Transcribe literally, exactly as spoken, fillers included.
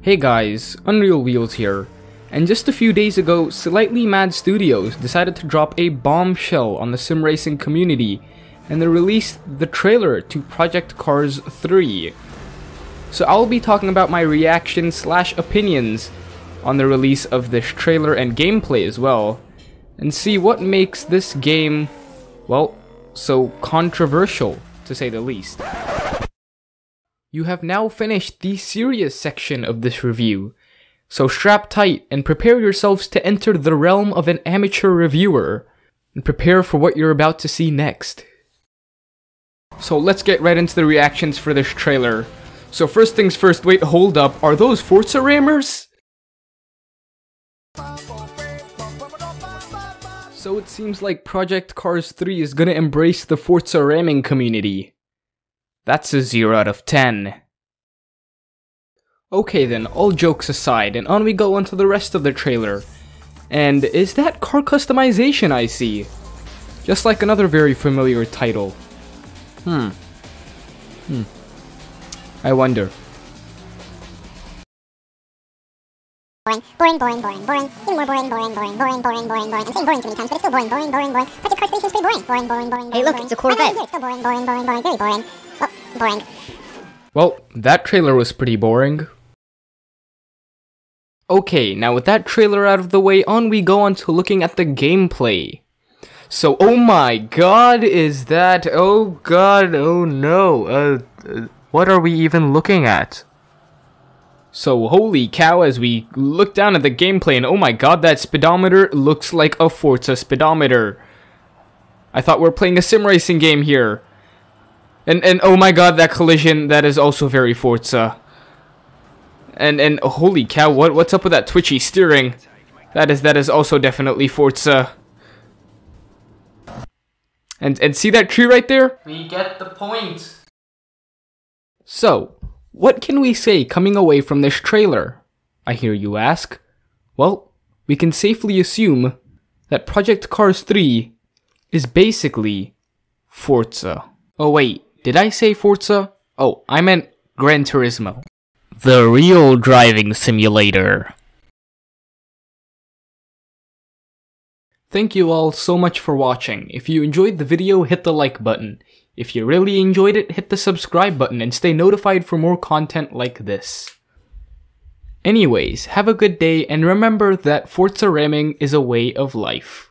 Hey guys, Unreal Wheels here, and just a few days ago, Slightly Mad Studios decided to drop a bombshell on the sim racing community, and they released the trailer to Project Cars three. So I'll be talking about my reaction slash opinions on the release of this trailer and gameplay as well, and see what makes this game, well, so controversial, to say the least. You have now finished the serious section of this review, so strap tight and prepare yourselves to enter the realm of an amateur reviewer, and prepare for what you're about to see next. So let's get right into the reactions for this trailer. So first things first, wait, hold up, are those Forza rammers? So it seems like Project Cars three is gonna embrace the Forza ramming community. That's a zero out of ten. Okay then, all jokes aside, and on we go onto the rest of the trailer. And is that car customization I see? Just like another very familiar title. Hmm. Hmm. I wonder. Boring, boring, boring, boring, boring, even more boring, boring, boring, boring, boring, boring, boring. I'm saying boring too many times, but it's still boring, boring, boring, boring. Project Cars three seems pretty boring, boring, boring, boring. Hey, look, it's a Corvette. It's still boring, boring, boring, boring, very boring. Oh, boring. Well, that trailer was pretty boring. Okay, now with that trailer out of the way, on we go on to looking at the gameplay. So, oh my god, is that? Oh god, oh no. Uh, uh what are we even looking at? So holy cow, as we look down at the gameplay, and oh my god, that speedometer looks like a Forza speedometer. I thought we were playing a sim racing game here. And and oh my god, that collision, that is also very Forza. And and holy cow, what what's up with that twitchy steering? That is that is also definitely Forza. And and see that tree right there? We get the point. So what can we say coming away from this trailer? I hear you ask. Well, we can safely assume that Project Cars three is basically Forza. Oh wait, did I say Forza? Oh, I meant Gran Turismo. The real driving simulator. Thank you all so much for watching. If you enjoyed the video, hit the like button. If you really enjoyed it, hit the subscribe button and stay notified for more content like this. Anyways, have a good day and remember that Forza ramming is a way of life.